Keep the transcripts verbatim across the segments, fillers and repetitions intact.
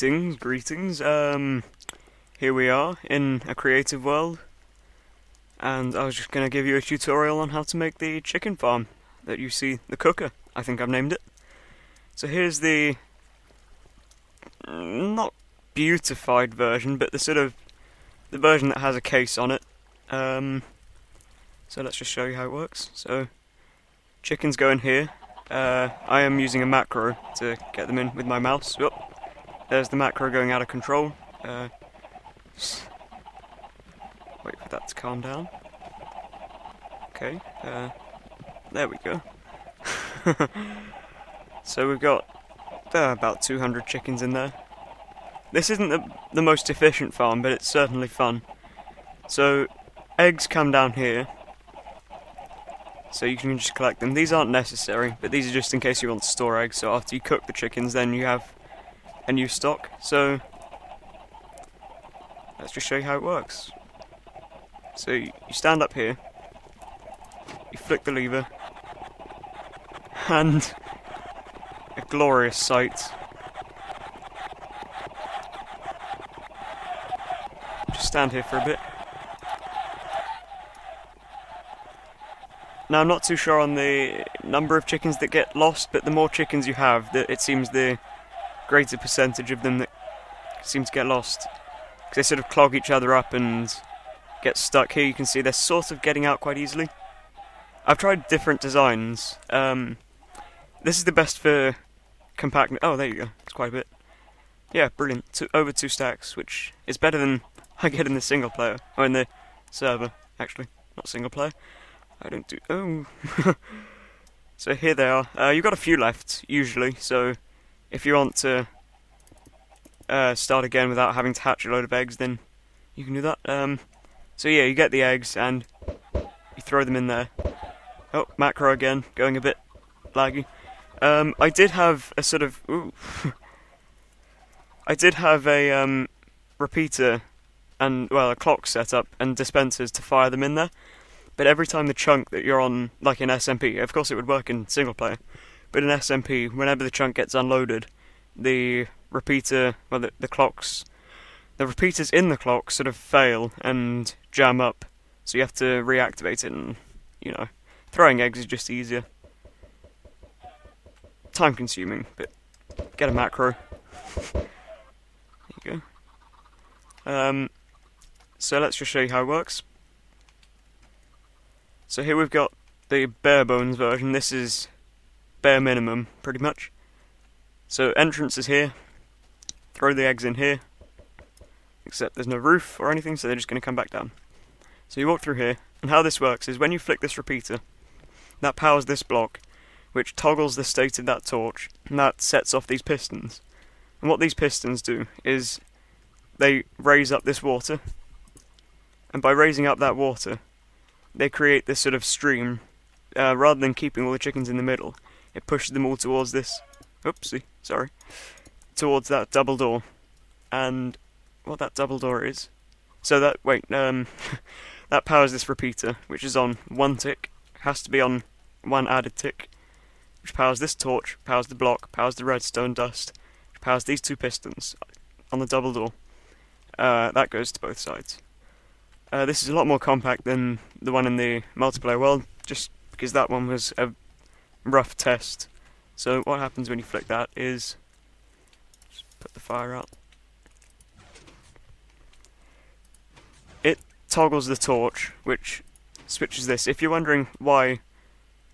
Greetings, greetings. Um, here we are in a creative world, and I was just going to give you a tutorial on how to make the chicken farm that you see, the cooker, I think I've named it. So here's the, not beautified version, but the sort of, the version that has a case on it. Um, so let's just show you how it works. So, chickens go in here. Uh, I am using a macro to get them in with my mouse. Oh. There's the macro going out of control. Uh, wait for that to calm down. Okay, uh, there we go. So we've got uh, about two hundred chickens in there. This isn't the, the most efficient farm, but it's certainly fun. So eggs come down here, so you can just collect them. These aren't necessary, but these are just in case you want to store eggs, so after you cook the chickens, then you have a new stock. So let's just show you how it works. So you stand up here, you flick the lever, and a glorious sight just stand here for a bit. Now I'm not too sure on the number of chickens that get lost, but the more chickens you have, that it seems the greater percentage of them that seem to get lost, because they sort of clog each other up and get stuck. Here you can see they're sort of getting out quite easily. I've tried different designs. Um, this is the best for compact. Oh, there you go, it's quite a bit. Yeah, brilliant. Two, over two stacks, which is better than I get in the single player, or in the server, actually, not single player. I don't do, oh. So here they are. Uh, you've got a few left, usually, so if you want to uh, start again without having to hatch a load of eggs, then you can do that. Um, so yeah, you get the eggs and you throw them in there. Oh, macro again, going a bit laggy. Um, I did have a sort of, ooh, I did have a um, repeater and, well, a clock set up and dispensers to fire them in there. But every time the chunk that you're on, like in S M P, of course it would work in single player, but in S M P, whenever the chunk gets unloaded, the repeater, well, the, the clocks, the repeaters in the clock sort of fail and jam up, so you have to reactivate it, and, you know, throwing eggs is just easier. Time consuming, but get a macro. There you go. Um, so let's just show you how it works. So here we've got the bare bones version. This is bare minimum, pretty much. So entrance is here, throw the eggs in here, except there's no roof or anything, so they're just going to come back down. So you walk through here, and how this works is when you flick this repeater, that powers this block, which toggles the state of that torch, and that sets off these pistons. And what these pistons do is they raise up this water, and by raising up that water, they create this sort of stream. Uh, rather than keeping all the chickens in the middle, it pushes them all towards this, oopsie, sorry, towards that double door, and what that double door is, so that, wait, um, that powers this repeater, which is on one tick, has to be on one added tick, which powers this torch, powers the block, powers the redstone dust, which powers these two pistons on the double door. Uh, that goes to both sides. Uh, this is a lot more compact than the one in the multiplayer world, just because that one was a rough test. So what happens when you flick that is, just put the fire out. It toggles the torch, which switches this. If you're wondering why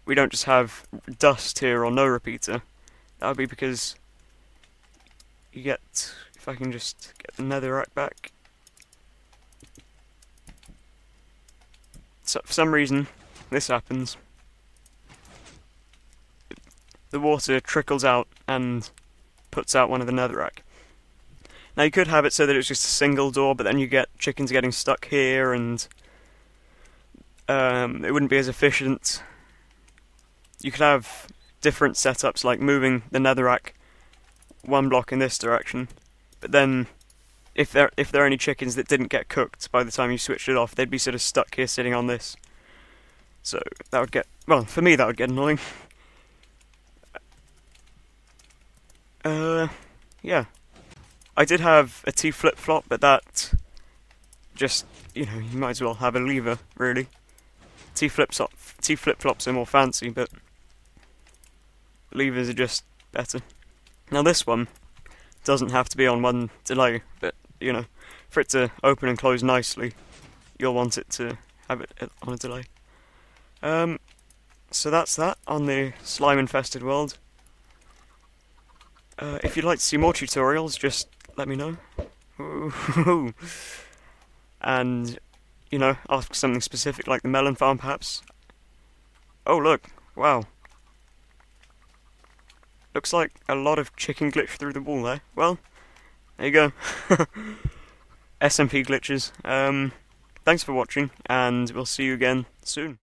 we don't just have dust here or no repeater, that would be because you get, if I can just get the netherrack back. So for some reason, this happens. The water trickles out and puts out one of the netherrack. Now you could have it so that it's just a single door, but then you get chickens getting stuck here, and um, it wouldn't be as efficient. You could have different setups, like moving the netherrack one block in this direction, but then If there, if there are any chickens that didn't get cooked by the time you switched it off, they'd be sort of stuck here sitting on this. So that would get, well, for me that would get annoying. Uh, yeah. I did have a T flip-flop, but that just, you know, you might as well have a lever, really. T flip-flops, T flip-flops are more fancy, but levers are just better. Now this one doesn't have to be on one delay, but, you know, for it to open and close nicely, you'll want it to have it on a delay. Um, so that's that on the slime-infested world. Uh, if you'd like to see more tutorials, just let me know. And, you know, ask something specific like the melon farm, perhaps. Oh, look. Wow. Looks like a lot of chicken glitched through the wall there. Well, there you go. S M P glitches. Um, thanks for watching, and we'll see you again soon.